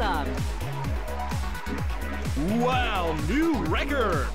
Awesome! Wow, new record!